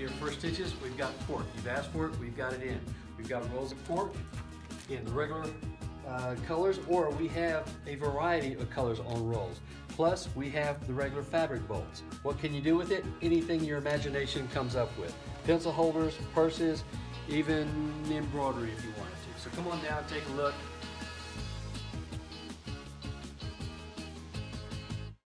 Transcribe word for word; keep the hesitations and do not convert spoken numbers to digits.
your first stitches, we've got pork. You've asked for it, we've got it in. We've got rolls of pork in the regular uh, colors, or we have a variety of colors on rolls. Plus, we have the regular fabric bolts. What can you do with it? Anything your imagination comes up with. Pencil holders, purses, even embroidery if you wanted to. So come on down, take a look.